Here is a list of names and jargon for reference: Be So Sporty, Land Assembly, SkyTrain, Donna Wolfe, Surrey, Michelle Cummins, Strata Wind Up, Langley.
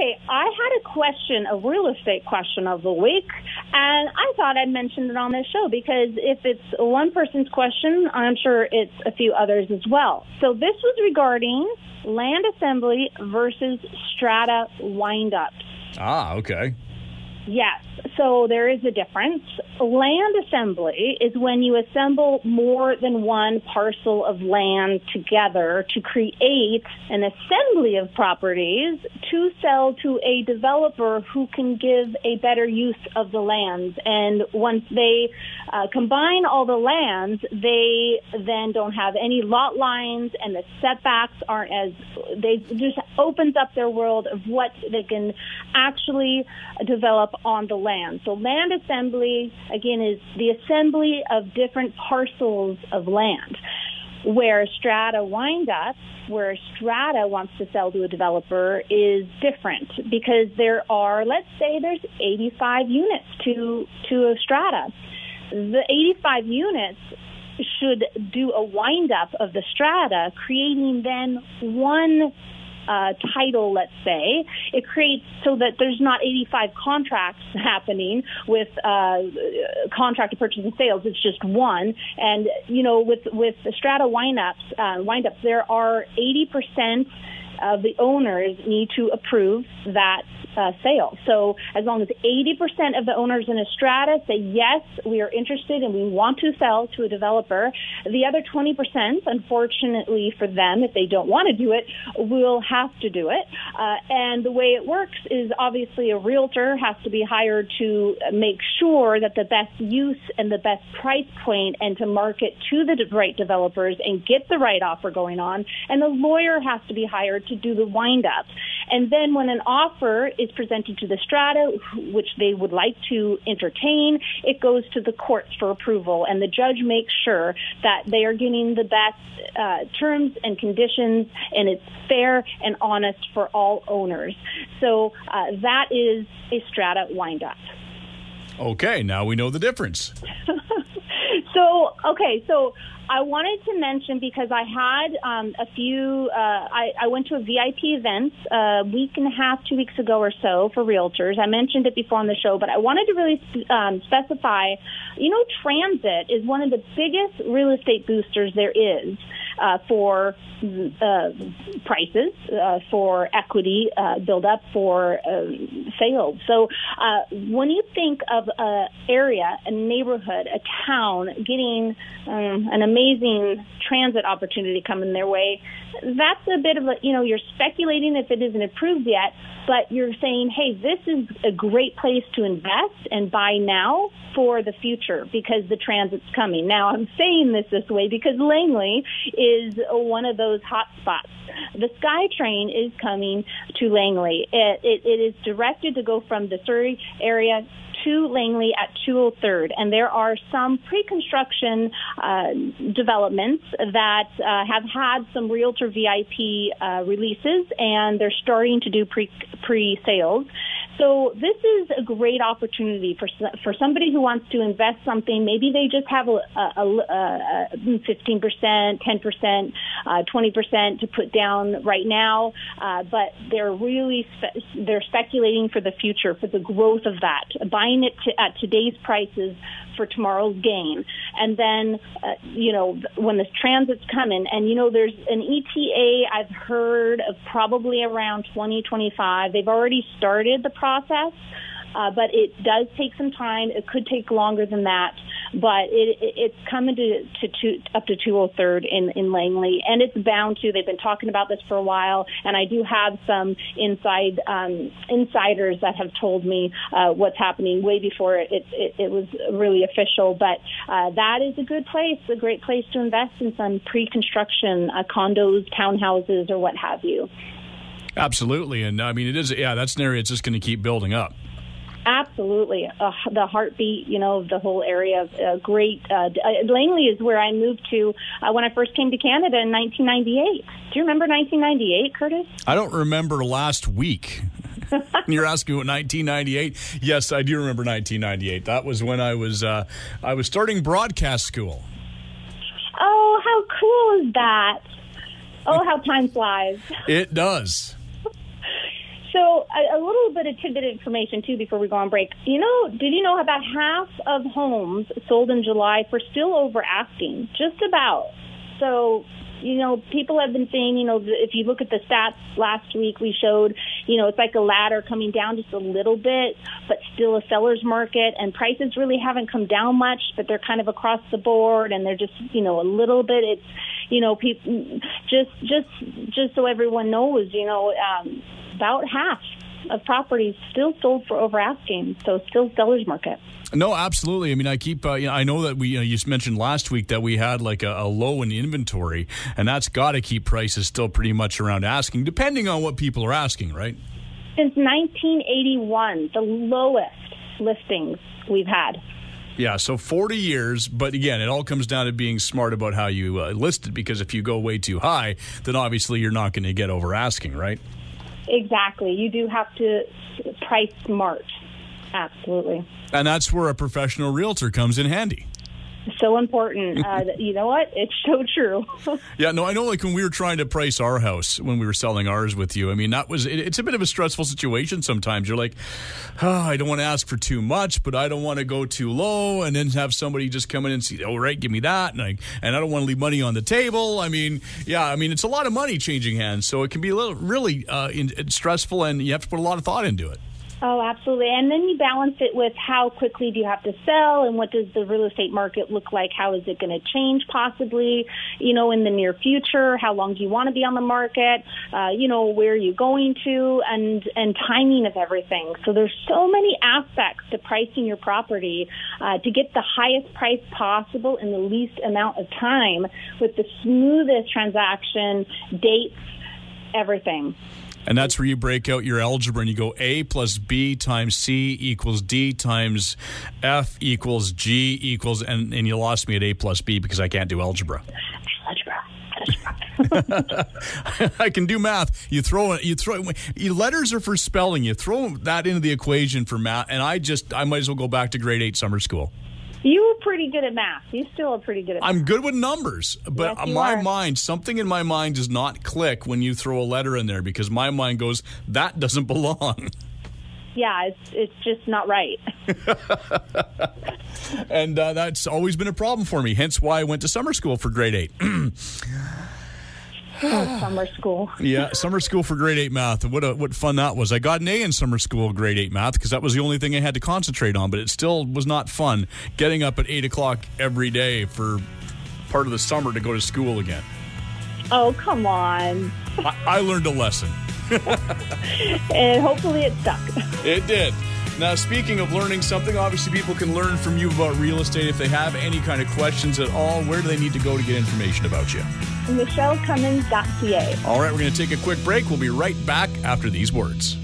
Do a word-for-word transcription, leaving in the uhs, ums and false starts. Okay, I had a question, a real estate question of the week, and I thought I'd mentioned it on this show because if it's one person's question, I'm sure it's a few others as well. So this was regarding land assembly versus strata windups. Ah, okay. Yes, so there is a difference. Land assembly is when you assemble more than one parcel of land together to create an assembly of properties to sell to a developer who can give a better use of the lands. And once they uh, combine all the lands, they then don't have any lot lines, and the setbacks aren't as, they just opens up their world of what they can actually develop on the land. So land assembly, again, is the assembly of different parcels of land, where strata windups, where strata wants to sell to a developer, is different because there are, let's say there's eighty-five units to, to a strata. The eighty-five units should do a windup of the strata, creating then one Uh, title, let's say. It creates so that there's not eighty-five contracts happening with uh, contract to purchase and sales. It's just one. And, you know, with, with the strata windups, uh, windups, there are eighty percent of the owners need to approve that uh, sale. So as long as eighty percent of the owners in a strata say, yes, we are interested and we want to sell to a developer, the other twenty percent, unfortunately for them, if they don't want to do it, will have to do it. Uh, and the way it works is obviously a realtor has to be hired to make sure that the best use and the best price point and to market to the right developers and get the right offer going on. And the lawyer has to be hired to do the windup. And then when an offer is presented to the strata, which they would like to entertain, it goes to the courts for approval. And the judge makes sure that they are getting the best uh, terms and conditions, and it's fair and honest for all owners. So uh, that is a strata windup. Okay, now we know the difference. So, okay, so I wanted to mention, because I had um, a few, uh, I, I went to a V I P event a week and a half, two weeks ago or so for realtors. I mentioned it before on the show, but I wanted to really um, specify, you know, transit is one of the biggest real estate boosters there is uh, for uh, prices, uh, for equity uh, buildup, for um, sales. So uh, when you think of an area, a neighborhood, a town getting um, an amazing amazing transit opportunity coming their way, that's a bit of a, you know, you're speculating if it isn't approved yet, but you're saying, hey, this is a great place to invest and buy now for the future because the transit's coming. Now, I'm saying this this way because Langley is one of those hot spots. The SkyTrain is coming to Langley. It, it, it is directed to go from the Surrey area to Langley at two oh three, and there are some pre-construction uh, developments that uh, have had some realtor V I P uh, releases, and they're starting to do pre- pre-sales. So this is a great opportunity for for somebody who wants to invest something. Maybe they just have a, a, a, a fifteen percent, ten percent, uh, twenty percent to put down right now, uh, but they're really spe- they're speculating for the future, for the growth of that, buying it to, at today's prices for tomorrow's gain. And then, uh, you know, when the transit's coming, and, you know, there's an E T A I've heard of probably around twenty twenty-five. They've already started the process. process, uh, but it does take some time. It could take longer than that, but it, it, it's coming to, to, to up to two oh three in, in Langley, and it's bound to. They've been talking about this for a while, and I do have some inside um, insiders that have told me uh, what's happening way before it, it, it, it was really official, but uh, that is a good place, a great place to invest in some pre-construction uh, condos, townhouses, or what have you. Absolutely. And I mean, it is, yeah, that's an area it's just going to keep building up. Absolutely. Uh, the heartbeat, you know, of the whole area of uh, great. Uh, Langley is where I moved to uh, when I first came to Canada in nineteen ninety-eight. Do you remember nineteen ninety-eight, Curtis? I don't remember last week. You're asking what nineteen ninety-eight? Yes, I do remember nineteen ninety-eight. That was when I was uh, I was starting broadcast school. Oh, how cool is that? Oh, how time flies. It does. So a, a little bit of tidbit information, too, before we go on break. You know, did you know about half of homes sold in July were still over asking? Just about. So, you know, people have been saying, you know, if you look at the stats last week we showed, you know, it's like a ladder coming down just a little bit, but still a seller's market, and prices really haven't come down much, but they're kind of across the board, and they're just, you know, a little bit, it's, you know, people, just, just, just so everyone knows, you know, um, about half of properties still sold for over asking, so still seller's market. No, absolutely. I mean, I keep, uh, you know, I know that we, you know, you mentioned last week that we had like a, a low in the inventory, and that's got to keep prices still pretty much around asking, depending on what people are asking, right? Since nineteen eighty-one, the lowest listings we've had. Yeah, so forty years, but again, it all comes down to being smart about how you uh, list it, because if you go way too high, then obviously you're not going to get over asking, right? Exactly. You do have to price smart. Absolutely. And that's where a professional realtor comes in handy. So important. Uh, you know what? It's so true. Yeah, no, I know, like when we were trying to price our house, when we were selling ours with you, I mean, that was, it, it's a bit of a stressful situation sometimes. You're like, oh, I don't want to ask for too much, but I don't want to go too low and then have somebody just come in and see, oh, right, give me that. And I, and I don't want to leave money on the table. I mean, yeah, I mean, it's a lot of money changing hands. So it can be a little really uh, in, in stressful, and you have to put a lot of thought into it. Oh, absolutely. And then you balance it with how quickly do you have to sell, and what does the real estate market look like? How is it going to change possibly, you know, in the near future? How long do you want to be on the market? Uh, you know, where are you going to, and, and timing of everything. So there's so many aspects to pricing your property uh, to get the highest price possible in the least amount of time with the smoothest transaction, dates, everything. And that's where you break out your algebra, and you go A plus B times C equals D times F equals G equals, and, and you lost me at A plus B because I can't do algebra. Algebra. Algebra. I can do math. You throw it, you throw it, letters are for spelling. You throw that into the equation for math, and I just, I might as well go back to grade eight summer school. You were pretty good at math. You still are pretty good at math. I'm good with numbers, but yes, my are. mind, something in my mind does not click when you throw a letter in there, because my mind goes, that doesn't belong. Yeah, it's, it's just not right. And uh, that's always been a problem for me, hence why I went to summer school for grade eight. Summer school. Yeah, summer school for grade eight math. What a, what fun that was. I got an A in summer school grade eight math because that was the only thing I had to concentrate on, but it still was not fun getting up at eight o'clock every day for part of the summer to go to school again. Oh, come on. I, I learned a lesson. And hopefully it stuck. It did. Now, speaking of learning something, obviously people can learn from you about real estate. If they have any kind of questions at all, where do they need to go to get information about you? michelle cummins dot c a. All right, we're going to take a quick break. We'll be right back after these words.